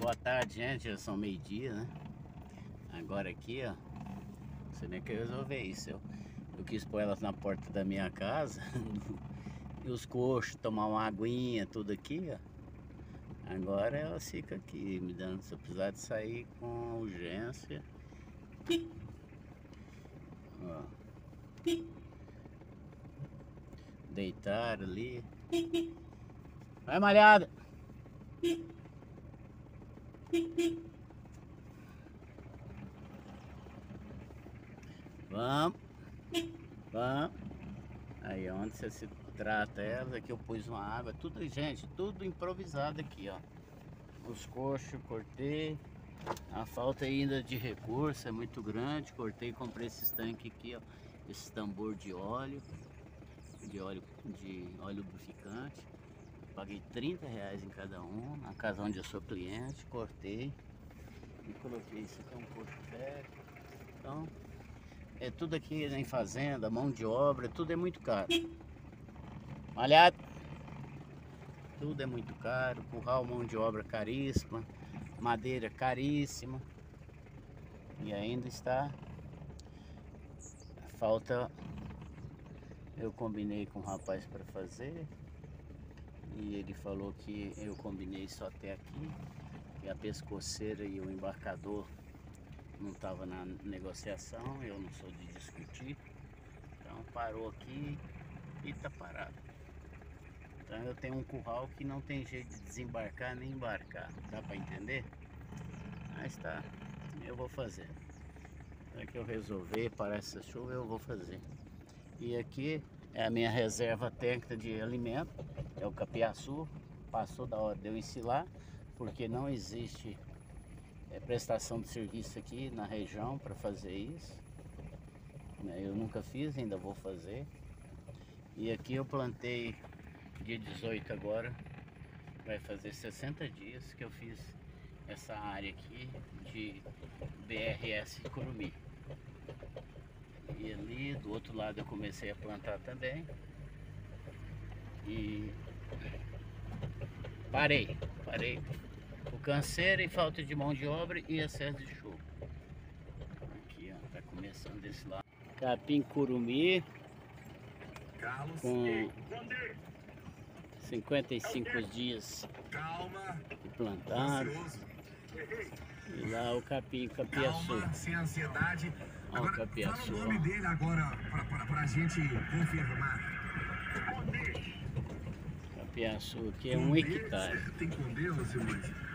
Boa tarde, gente, já são meio-dia, né? Agora aqui, ó, não sei nem que eu resolver isso. Eu quis pôr elas na porta da minha casa e os coxos tomar uma aguinha, tudo aqui, ó. Agora elas ficam aqui, me dando, se eu precisar de sair com urgência. Ó. Deitar ali. Vai, malhada! Vamos, vamos. Aí onde você se trata elas, aqui eu pus uma água, tudo, gente, tudo improvisado aqui, ó. Os coxos cortei, a falta ainda de recurso é muito grande, cortei e comprei esses tanques aqui, ó. Esse tambor de óleo lubrificante. Paguei R$30 em cada um, na casa onde eu sou cliente, cortei e coloquei. Isso aqui é um coxo velho. Então, é tudo aqui em fazenda, mão de obra, tudo é muito caro. Malhado! Tudo é muito caro, curral, mão de obra caríssima, madeira caríssima. E ainda está... Falta... Eu combinei com o rapaz para fazer. E ele falou que eu combinei só até aqui, e a pescoceira e o embarcador não estavam na negociação, eu não sou de discutir, então parou aqui e está parado. Então eu tenho um curral que não tem jeito de desembarcar nem embarcar, dá para entender? Mas tá, eu vou fazer. Para que eu resolver parar essa chuva, eu vou fazer. E aqui é a minha reserva técnica de alimento, é o Capiaçu. Passou da hora de eu ensilar, porque não existe prestação de serviço aqui na região para fazer isso. Eu nunca fiz, ainda vou fazer. E aqui eu plantei dia 18 agora, vai fazer 60 dias que eu fiz essa área aqui de BRS Kurumi. E ali do outro lado eu comecei a plantar também e parei o canseiro e falta de mão de obra e excesso de chuva. Aqui, ó, tá começando desse lado. Capim Kurumi com 55 dias de plantado. E lá o capim, Capiaçu. Sem ansiedade. Ó, agora, o Capiaçu. Fala o nome dele agora pra gente confirmar. Capiaçu aqui é 1 hectare. Tem com Deus, irmão.